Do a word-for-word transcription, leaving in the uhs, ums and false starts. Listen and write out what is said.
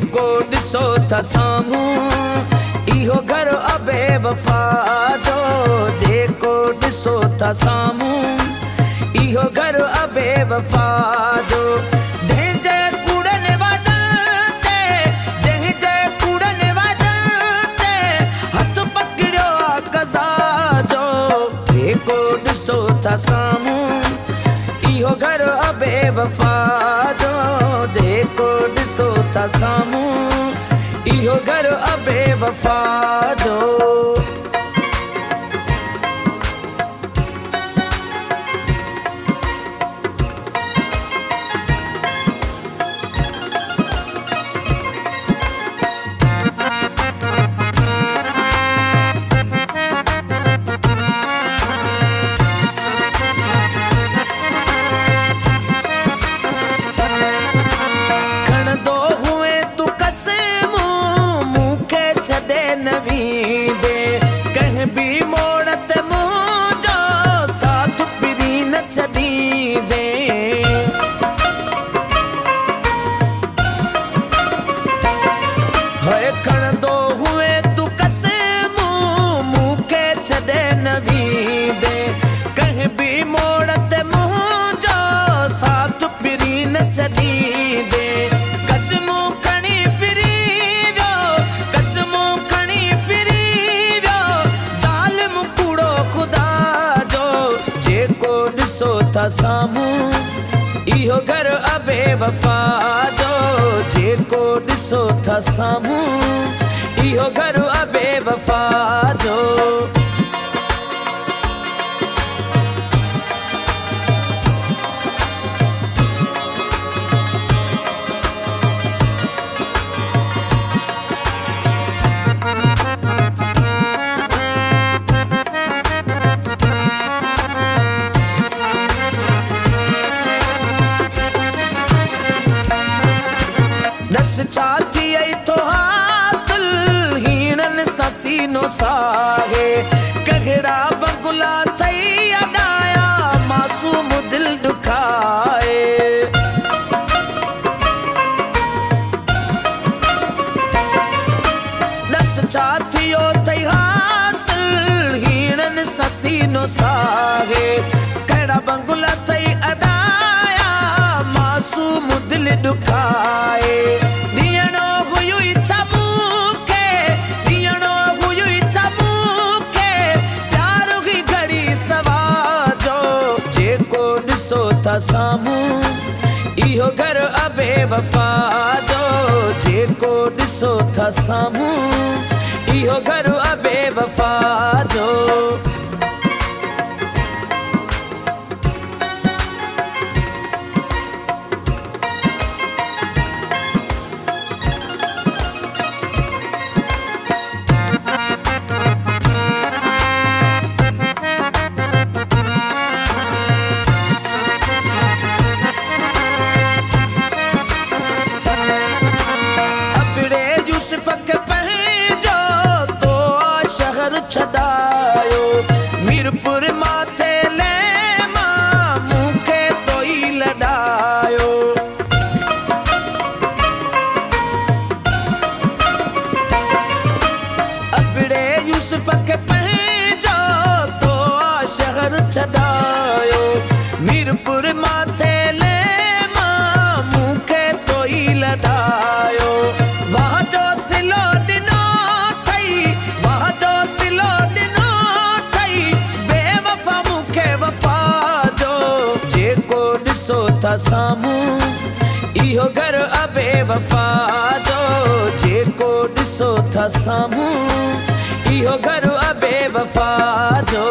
जेको दिसो था सामूं इहो घर अबे वफा जो। जेको दिसो था सामूं इहो घर अबे वफा जो। जेको दिसो था सामूं इहो घर अबे वफा जो। जेको दिसो था सामूं इहो घर अबे वफा जो। सामूं इहो घर अबे वफा जो। जेको दिसो था सामूं इहो घर अबे वफा जो। सीनो साहे कहड़ा बंगुला थई अदाया मासूम दिल दुखाए। दस चाथियो थई हासिल हीणन ससीनो साहे कहड़ा बंगुला थई अदाया मासूम दिल दुखाए। सामूं इहो घर अबे वफा जो। जेको दिसो था सामूं इहो घर अबे वफा जो। मीरपुर माथे ले मां मूंखे तो ई लड़ायो। अबड़े यूसुफ के पंहिंजो तो शहर छॾायो। मीरपुर माथे ले मां मूंखे तो ई लड़ायो। वाह जो सिलो ॾिनो अथई वाह जो सिलो ॾिनो जेको दिसो था सामूं इहो घर अबे वफा जो। जेको दिसो था सामूं इहो घर अबे वफा जो।